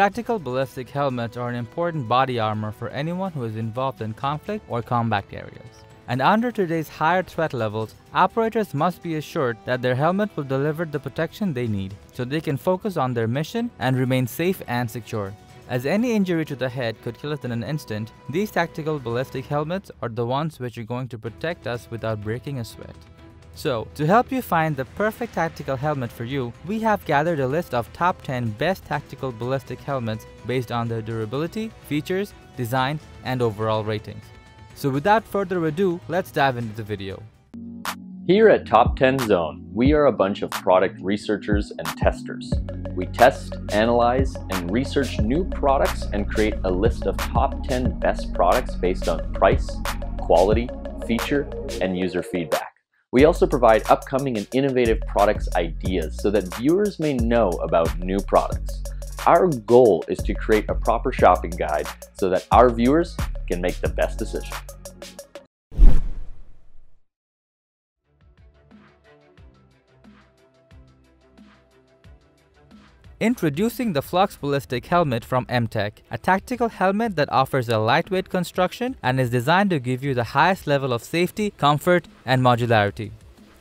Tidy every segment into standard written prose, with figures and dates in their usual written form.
Tactical ballistic helmets are an important body armor for anyone who is involved in conflict or combat areas. And under today's higher threat levels, operators must be assured that their helmet will deliver the protection they need, so they can focus on their mission and remain safe and secure. As any injury to the head could kill us in an instant, these tactical ballistic helmets are the ones which are going to protect us without breaking a sweat. So, to help you find the perfect tactical helmet for you, we have gathered a list of top 10 best tactical ballistic helmets based on their durability, features, design, and overall ratings. So without further ado, let's dive into the video. Here at Top 10 Zone, we are a bunch of product researchers and testers. We test, analyze, and research new products and create a list of top 10 best products based on price, quality, feature, and user feedback. We also provide upcoming and innovative products ideas so that viewers may know about new products. Our goal is to create a proper shopping guide so that our viewers can make the best decision. Introducing the FLUX ballistic helmet from MTEK, a tactical helmet that offers a lightweight construction and is designed to give you the highest level of safety, comfort, and modularity.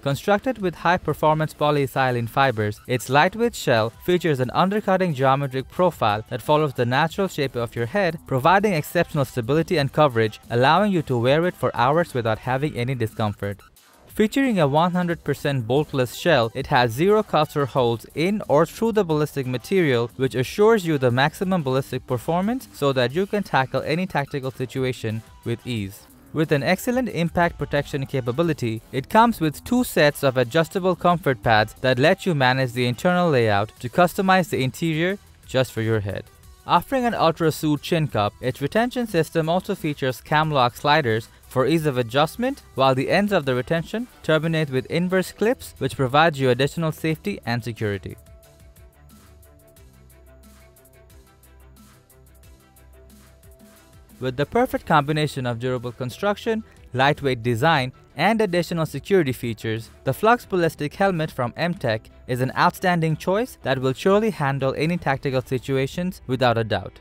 Constructed with high-performance polyethylene fibers, its lightweight shell features an undercutting geometric profile that follows the natural shape of your head, providing exceptional stability and coverage, allowing you to wear it for hours without having any discomfort. Featuring a 100% boltless shell, it has zero cuts or holes in or through the ballistic material, which assures you the maximum ballistic performance so that you can tackle any tactical situation with ease. With an excellent impact protection capability, it comes with two sets of adjustable comfort pads that let you manage the internal layout to customize the interior just for your head. Offering an ultra-soothe chin cup, its retention system also features cam-lock sliders for ease of adjustment, while the ends of the retention terminate with inverse clips, which provides you additional safety and security. With the perfect combination of durable construction, lightweight design, and additional security features, the FLUX ballistic helmet from MTEK is an outstanding choice that will surely handle any tactical situations without a doubt.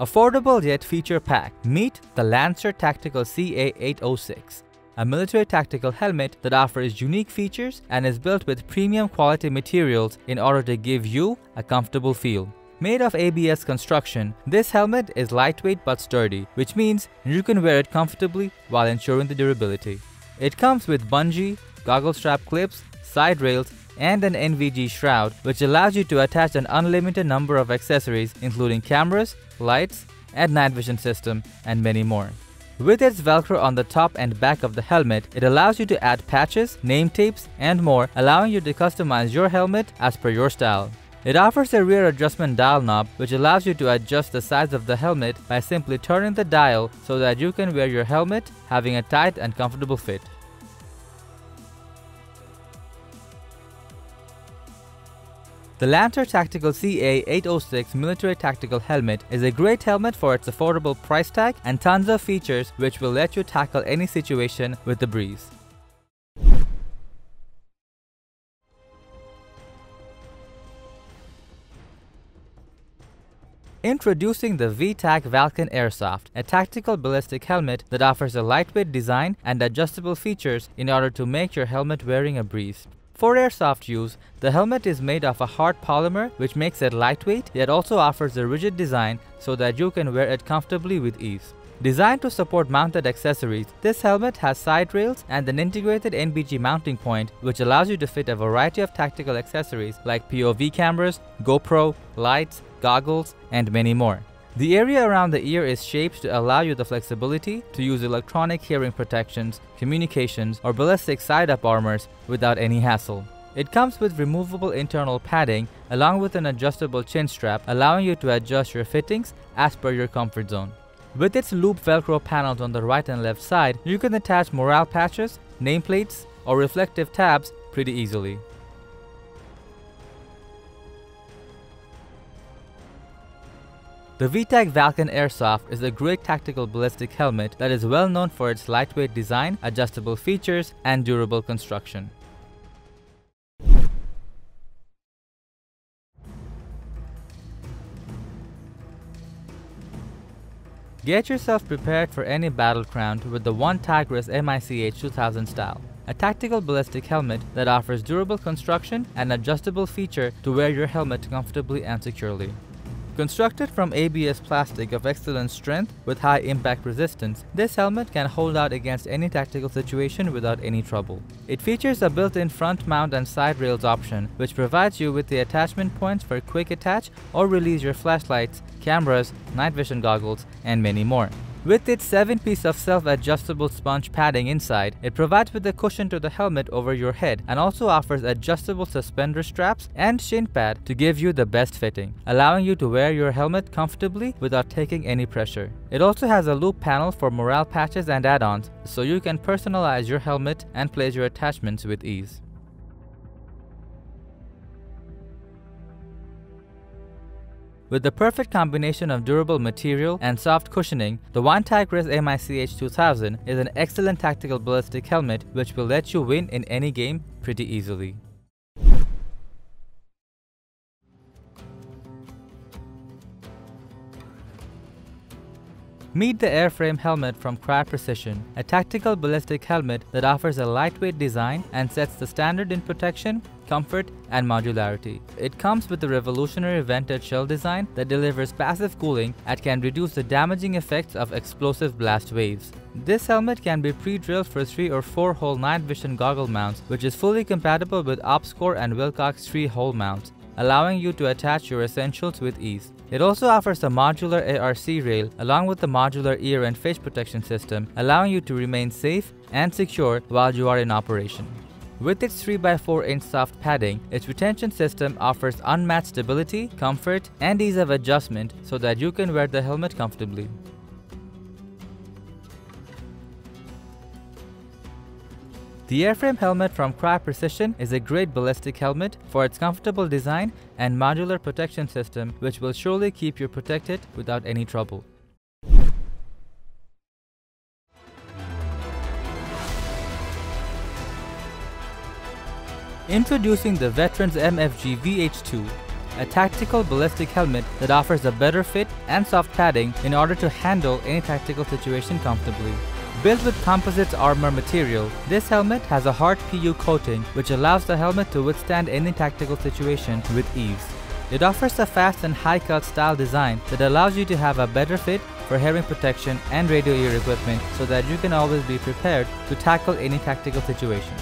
Affordable yet feature-packed, meet the Lancer Tactical CA806. A military tactical helmet that offers unique features and is built with premium quality materials in order to give you a comfortable feel. Made of ABS construction, this helmet is lightweight but sturdy, which means you can wear it comfortably while ensuring the durability. It comes with bungee, goggle strap clips, side rails, and an NVG shroud, which allows you to attach an unlimited number of accessories including cameras, lights, and night vision system, and many more. With its Velcro on the top and back of the helmet, it allows you to add patches, name tapes, and more, allowing you to customize your helmet as per your style. It offers a rear adjustment dial knob, which allows you to adjust the size of the helmet by simply turning the dial so that you can wear your helmet having a tight and comfortable fit. The Lancer Tactical CA806 military tactical helmet is a great helmet for its affordable price tag and tons of features which will let you tackle any situation with a breeze. Introducing the V-TAC Valken Airsoft, a tactical ballistic helmet that offers a lightweight design and adjustable features in order to make your helmet wearing a breeze. For airsoft use, the helmet is made of a hard polymer which makes it lightweight yet also offers a rigid design so that you can wear it comfortably with ease. Designed to support mounted accessories, this helmet has side rails and an integrated NBG mounting point which allows you to fit a variety of tactical accessories like POV cameras, GoPro, lights, goggles, and many more. The area around the ear is shaped to allow you the flexibility to use electronic hearing protections, communications, or ballistic side-up armors without any hassle. It comes with removable internal padding along with an adjustable chin strap, allowing you to adjust your fittings as per your comfort zone. With its loop Velcro panels on the right and left side, you can attach morale patches, nameplates, or reflective tabs pretty easily. The V-TAC Valken Airsoft is a great tactical ballistic helmet that is well known for its lightweight design, adjustable features, and durable construction. Get yourself prepared for any battleground with the One Tigris MICH 2000 style, a tactical ballistic helmet that offers durable construction and adjustable feature to wear your helmet comfortably and securely. Constructed from ABS plastic of excellent strength with high impact resistance, this helmet can hold out against any tactical situation without any trouble. It features a built-in front mount and side rails option, which provides you with the attachment points for quick attach or release your flashlights, cameras, night vision goggles, and many more. With its 7-piece of self-adjustable sponge padding inside, it provides with a cushion to the helmet over your head and also offers adjustable suspender straps and shin pad to give you the best fitting, allowing you to wear your helmet comfortably without taking any pressure. It also has a loop panel for morale patches and add-ons, so you can personalize your helmet and place your attachments with ease. With the perfect combination of durable material and soft cushioning, the One Tigris MICH 2000 is an excellent tactical ballistic helmet which will let you win in any game pretty easily. Meet the AirFrame helmet from Crye Precision, a tactical ballistic helmet that offers a lightweight design and sets the standard in protection, comfort, and modularity. It comes with a revolutionary vented shell design that delivers passive cooling and can reduce the damaging effects of explosive blast waves. This helmet can be pre-drilled for 3- or 4-hole night vision goggle mounts, which is fully compatible with Opscore and Wilcox 3-hole mounts, allowing you to attach your essentials with ease. It also offers a modular ARC rail along with the modular ear and face protection system, allowing you to remain safe and secure while you are in operation. With its 3x4-inch soft padding, its retention system offers unmatched stability, comfort, and ease of adjustment so that you can wear the helmet comfortably. The AirFrame helmet from Crye Precision is a great ballistic helmet for its comfortable design and modular protection system, which will surely keep you protected without any trouble. Introducing the Veterans MFG VH2, a tactical ballistic helmet that offers a better fit and soft padding in order to handle any tactical situation comfortably. Built with composite armor material, this helmet has a hard PU coating which allows the helmet to withstand any tactical situation with ease. It offers a fast and high-cut style design that allows you to have a better fit for hearing protection and radio ear equipment so that you can always be prepared to tackle any tactical situation.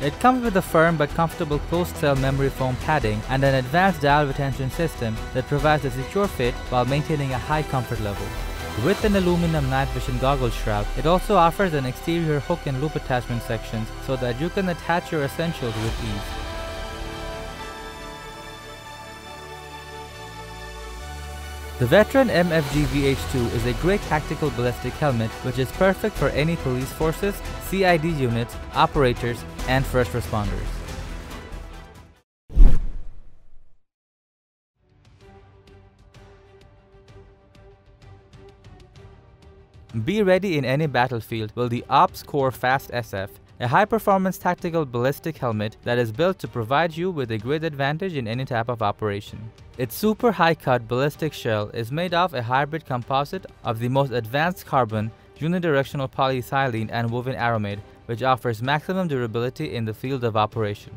It comes with a firm but comfortable closed-cell memory foam padding and an advanced dial retention system that provides a secure fit while maintaining a high comfort level. With an aluminum night vision goggle shroud, it also offers an exterior hook and loop attachment sections so that you can attach your essentials with ease. The Veteran MFG VH2 is a great tactical ballistic helmet which is perfect for any police forces, CID units, operators, and first responders. Be ready in any battlefield with the OPS Core Fast SF, a high-performance tactical ballistic helmet that is built to provide you with a great advantage in any type of operation. Its super high-cut ballistic shell is made of a hybrid composite of the most advanced carbon, unidirectional polyethylene, and woven aramid, which offers maximum durability in the field of operation.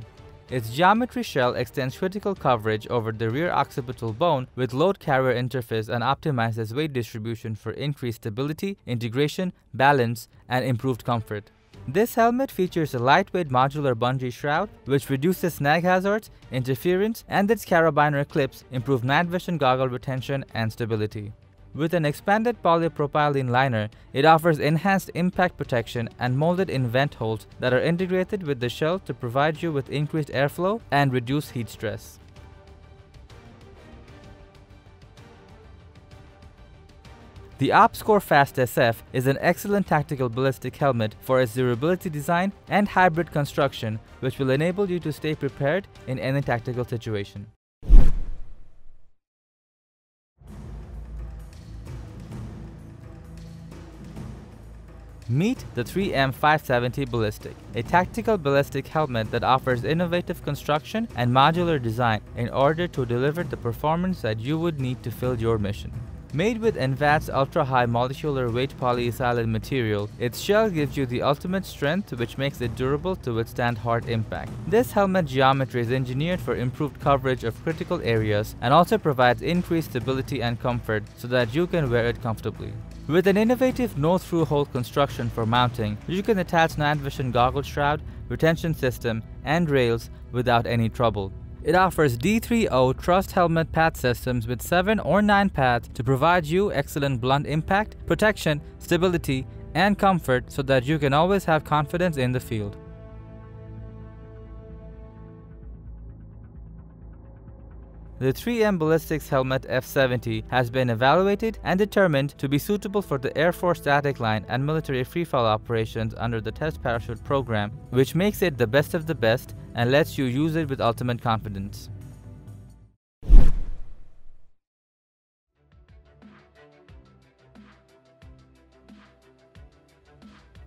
Its geometry shell extends critical coverage over the rear occipital bone with load carrier interface and optimizes weight distribution for increased stability, integration, balance, and improved comfort. This helmet features a lightweight modular bungee shroud which reduces snag hazards, interference, and its carabiner clips improve night vision goggle retention and stability. With an expanded polypropylene liner, it offers enhanced impact protection and molded in vent holes that are integrated with the shell to provide you with increased airflow and reduced heat stress. The Opscore Fast SF is an excellent tactical ballistic helmet for its durability design and hybrid construction, which will enable you to stay prepared in any tactical situation. Meet the 3M F70 Ballistic, a tactical ballistic helmet that offers innovative construction and modular design in order to deliver the performance that you would need to fill your mission. Made with NVAT's ultra-high molecular weight polyacrylate material, its shell gives you the ultimate strength, which makes it durable to withstand hard impact. This helmet geometry is engineered for improved coverage of critical areas and also provides increased stability and comfort so that you can wear it comfortably. With an innovative no-through-hole construction for mounting, you can attach night vision goggle shroud, retention system, and rails without any trouble. It offers D3O trussed helmet pad systems with 7 or 9 pads to provide you excellent blunt impact, protection, stability, and comfort so that you can always have confidence in the field. The 3M Ballistics Helmet F70 has been evaluated and determined to be suitable for the Air Force static line and military freefall operations under the Test Parachute program, which makes it the best of the best and lets you use it with ultimate confidence.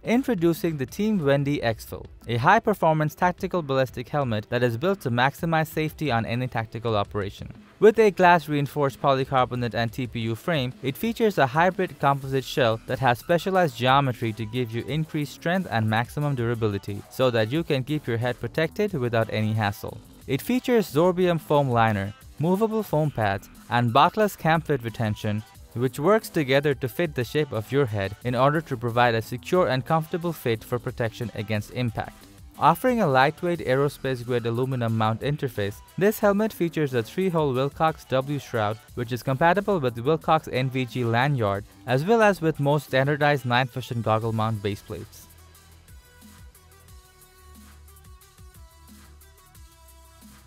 Introducing the Team Wendy EXFIL, a high-performance tactical ballistic helmet that is built to maximize safety on any tactical operation. With a glass-reinforced polycarbonate and TPU frame, it features a hybrid composite shell that has specialized geometry to give you increased strength and maximum durability, so that you can keep your head protected without any hassle. It features Zorbium foam liner, movable foam pads, and botless camfit retention, which works together to fit the shape of your head in order to provide a secure and comfortable fit for protection against impact. Offering a lightweight aerospace-grade aluminum mount interface, this helmet features a 3-hole Wilcox W shroud, which is compatible with the Wilcox NVG lanyard, as well as with most standardized night vision goggle mount base plates.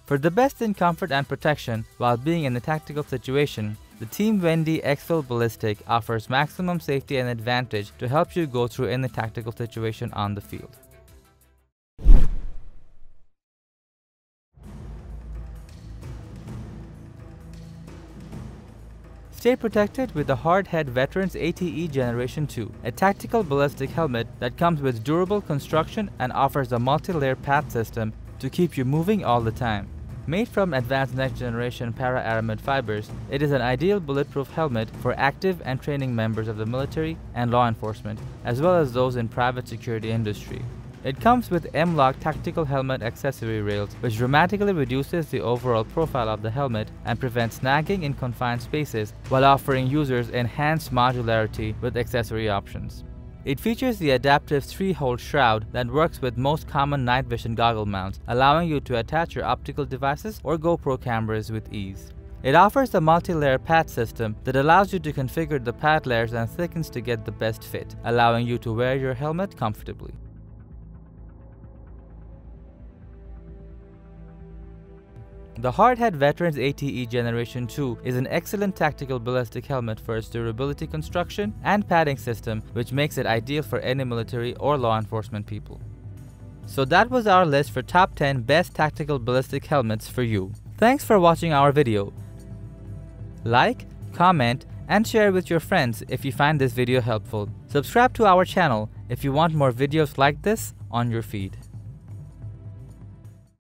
For the best in comfort and protection while being in a tactical situation, the Team Wendy EXFIL Ballistic offers maximum safety and advantage to help you go through any tactical situation on the field. Stay protected with the Hard Head Veterans ATE Generation 2, a tactical ballistic helmet that comes with durable construction and offers a multi-layer pad system to keep you moving all the time. Made from advanced next-generation para-aramid fibers, it is an ideal bulletproof helmet for active and training members of the military and law enforcement, as well as those in private security industry. It comes with M-LOK tactical helmet accessory rails, which dramatically reduces the overall profile of the helmet and prevents snagging in confined spaces while offering users enhanced modularity with accessory options. It features the adaptive 3-hole shroud that works with most common night vision goggle mounts, allowing you to attach your optical devices or GoPro cameras with ease. It offers a multi-layer pad system that allows you to configure the pad layers and thickness to get the best fit, allowing you to wear your helmet comfortably. The Hard Head Veterans ATE Generation 2 is an excellent tactical ballistic helmet for its durability construction and padding system, which makes it ideal for any military or law enforcement people. So that was our list for top 10 best tactical ballistic helmets for you. Thanks for watching our video. Like, comment, and share with your friends if you find this video helpful. Subscribe to our channel if you want more videos like this on your feed.